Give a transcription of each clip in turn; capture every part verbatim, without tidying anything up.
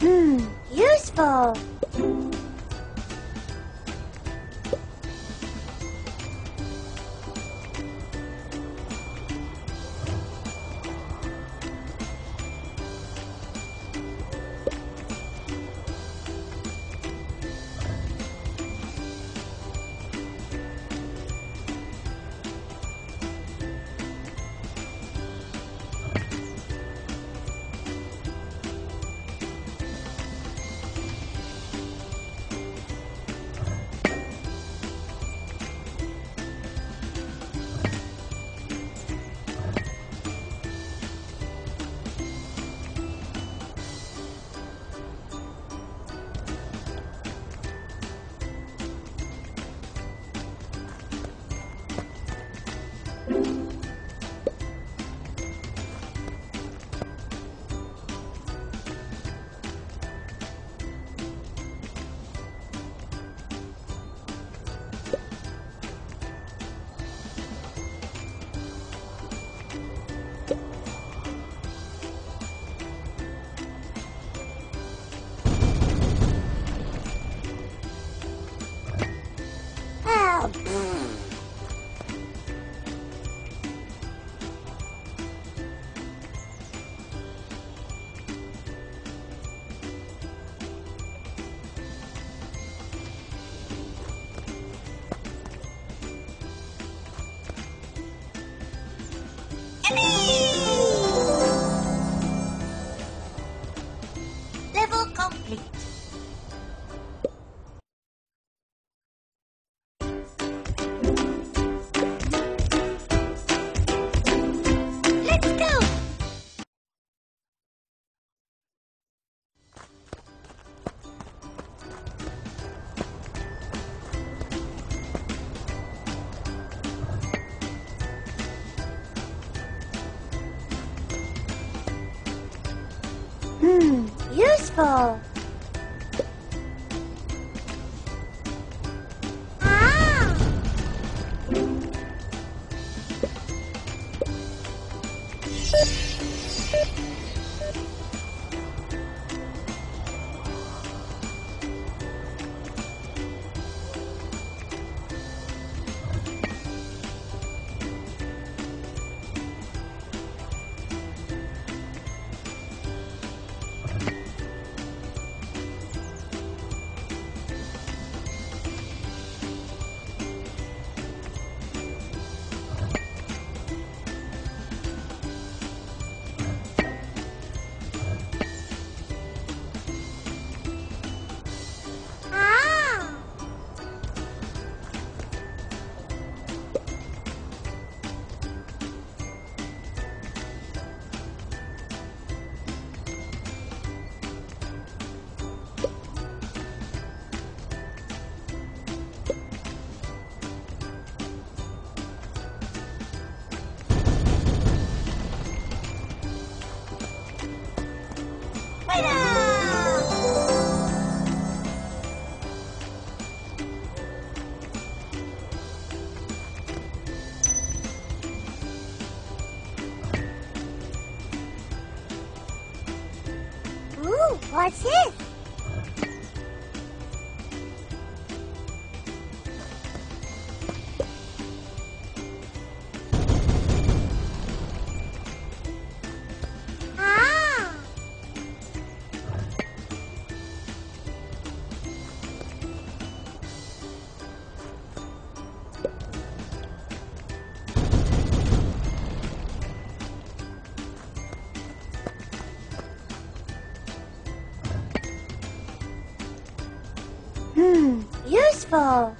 Hmm, useful. Useful. Ah! What's this? Hmm, useful.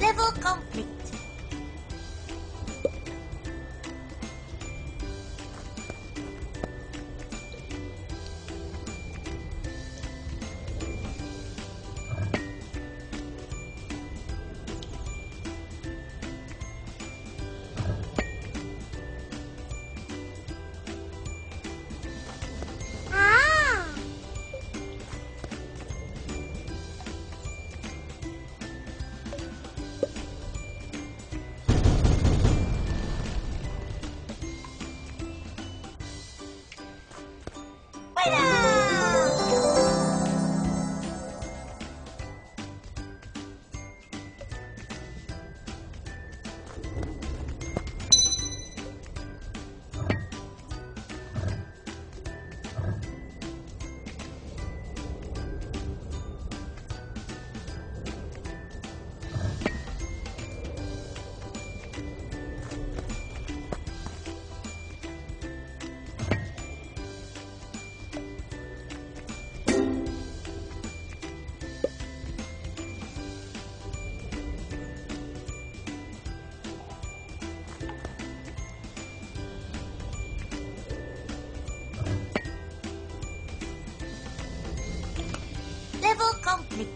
Level complete. Complete.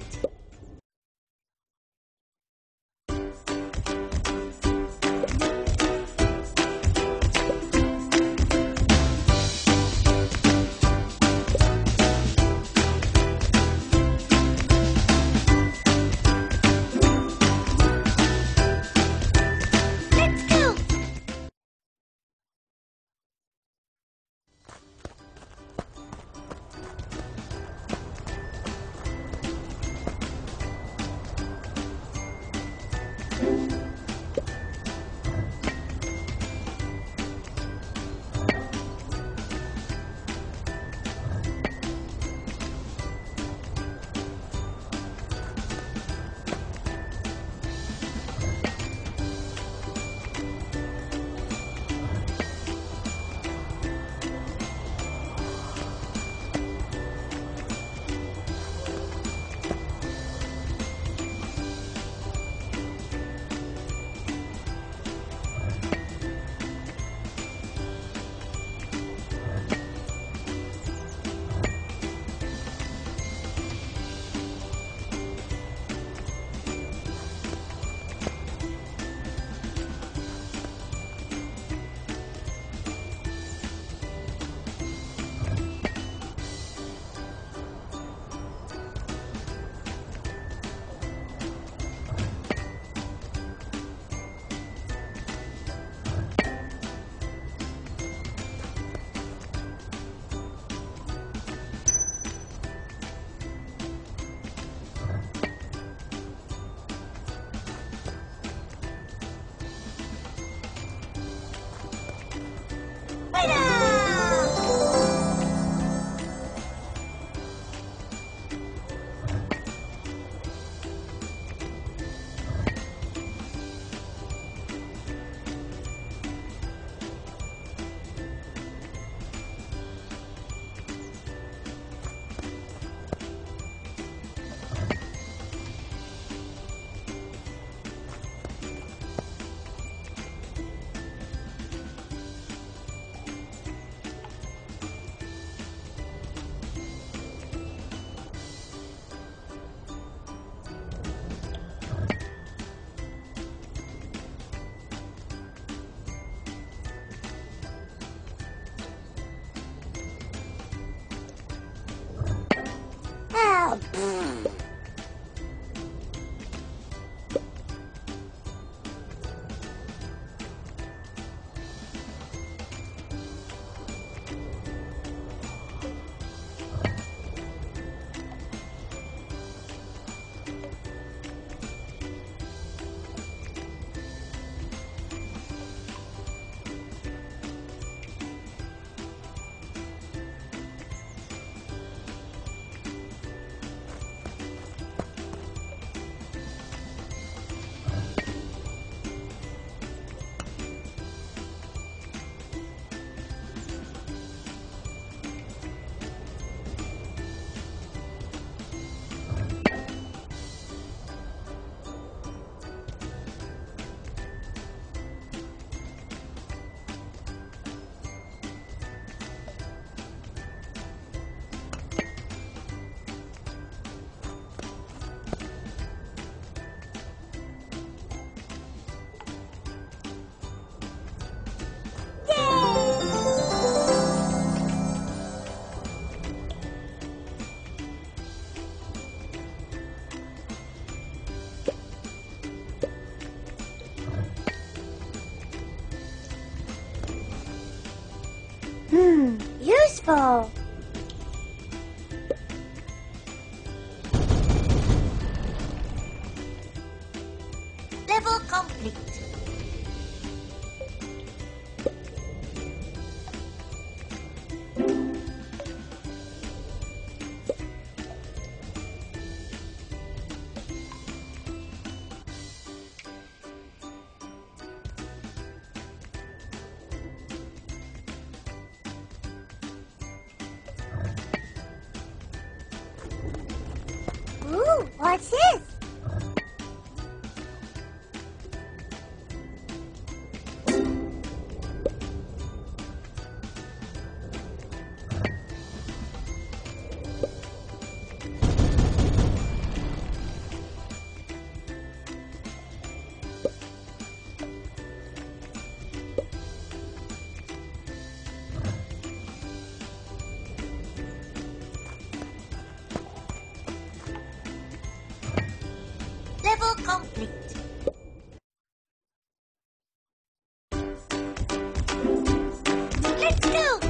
kaboom! Hmm, useful. Level complete. What's this? Complete. Let's go.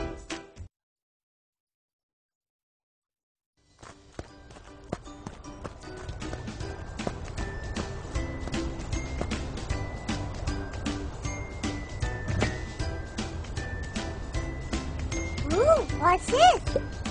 Ooh, what's this?